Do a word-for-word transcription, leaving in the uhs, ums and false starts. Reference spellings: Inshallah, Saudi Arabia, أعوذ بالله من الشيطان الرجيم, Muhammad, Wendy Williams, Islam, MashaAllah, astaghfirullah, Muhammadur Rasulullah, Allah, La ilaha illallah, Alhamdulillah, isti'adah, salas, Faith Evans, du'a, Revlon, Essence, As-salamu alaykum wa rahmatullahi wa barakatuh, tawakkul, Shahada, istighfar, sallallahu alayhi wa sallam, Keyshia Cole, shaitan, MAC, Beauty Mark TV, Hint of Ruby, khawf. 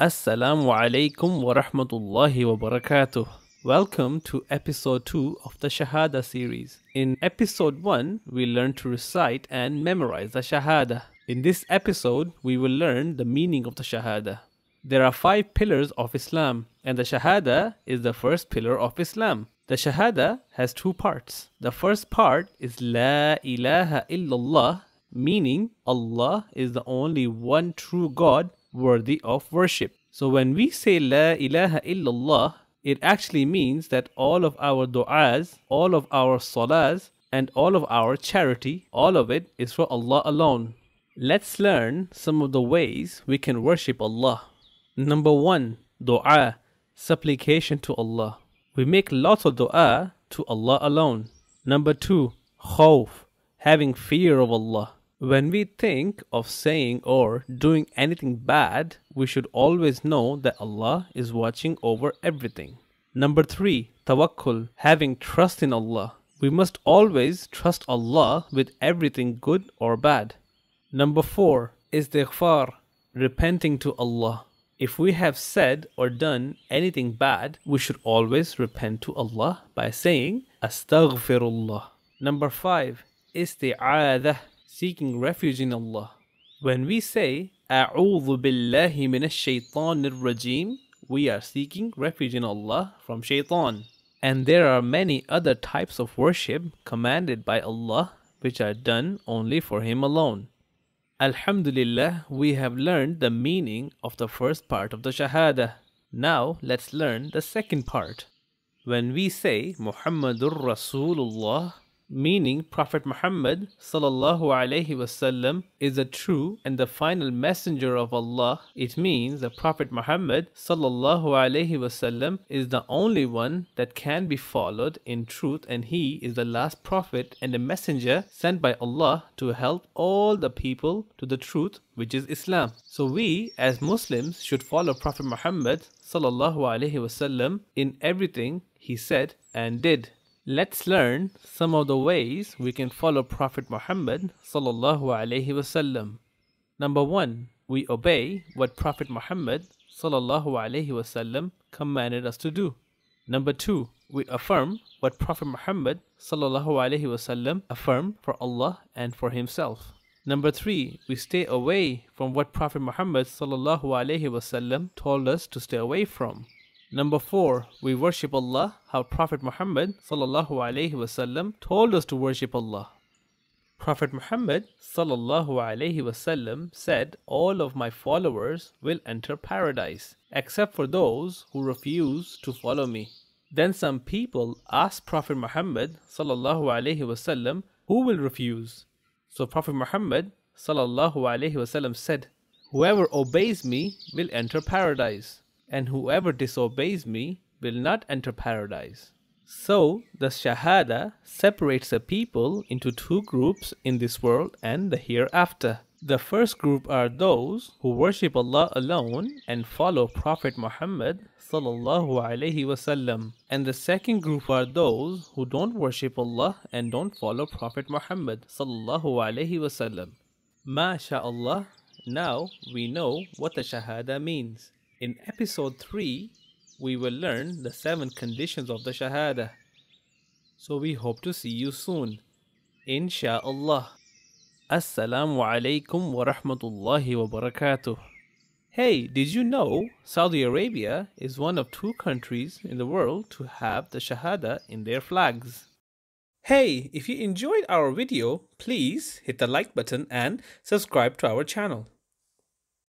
As-salamu alaykum wa rahmatullahi wa barakatuh. Welcome to episode two of the Shahada series. In episode one, we learned to recite and memorize the Shahada. In this episode, we will learn the meaning of the Shahada. There are five pillars of Islam, and the Shahada is the first pillar of Islam. The Shahada has two parts. The first part is La ilaha illallah, meaning Allah is the only one true God worthy of worship. So when we say La ilaha illallah, it actually means that all of our du'as, all of our salas, and all of our charity, all of it is for Allah alone. Let's learn some of the ways we can worship Allah. Number one, du'a, supplication to Allah. We make lots of du'a to Allah alone. Number two, khawf, having fear of Allah. When we think of saying or doing anything bad, we should always know that Allah is watching over everything. Number three, tawakkul, having trust in Allah. We must always trust Allah with everything, good or bad. Number four, istighfar, repenting to Allah. If we have said or done anything bad, we should always repent to Allah by saying astaghfirullah. Number five, isti'adah, seeking refuge in Allah. When we say أعوذ بالله من الشيطان الرجيم, we are seeking refuge in Allah from shaitan. And there are many other types of worship commanded by Allah, which are done only for Him alone. Alhamdulillah, we have learned the meaning of the first part of the Shahada. Now let's learn the second part. When we say Muhammadur Rasulullah, meaning Prophet Muhammad sallallahu alayhi wa sallam is the true and the final messenger of Allah, it means that Prophet Muhammad sallallahu alayhi wa sallam is the only one that can be followed in truth, and he is the last prophet and the messenger sent by Allah to help all the people to the truth, which is Islam. So we as Muslims should follow Prophet Muhammad sallallahu alayhi wa sallam in everything he said and did. Let's learn some of the ways we can follow Prophet Muhammad sallallahu alayhi wasallam. Number one, we obey what Prophet Muhammad sallallahu alayhi wasallam commanded us to do. Number two, we affirm what Prophet Muhammad sallallahu alayhi wasallam affirmed for Allah and for himself. Number three, we stay away from what Prophet Muhammad sallallahu alayhi wasallam told us to stay away from. Number four, we worship Allah how Prophet Muhammad sallallahu alayhi wasallam told us to worship Allah. Prophet Muhammad sallallahu alayhi wasallam said, all of my followers will enter paradise except for those who refuse to follow me. Then some people asked Prophet Muhammad sallallahu alayhi wasallam, who will refuse? So Prophet Muhammad sallallahu alayhi wasallam said, whoever obeys me will enter paradise, and whoever disobeys me will not enter paradise. So the Shahada separates the people into two groups in this world and the hereafter. The first group are those who worship Allah alone and follow Prophet Muhammad sallallahu alayhi wasallam, and the second group are those who don't worship Allah and don't follow Prophet Muhammad sallallahu alayhi wasallam. MashaAllah, now we know what the Shahada means. In episode three, we will learn the seven conditions of the Shahada. So we hope to see you soon, Inshallah. As-salamu alaykum wa rahmatullahi wa barakatuh. Hey, did you know Saudi Arabia is one of two countries in the world to have the Shahada in their flags? Hey, if you enjoyed our video, please hit the like button and subscribe to our channel.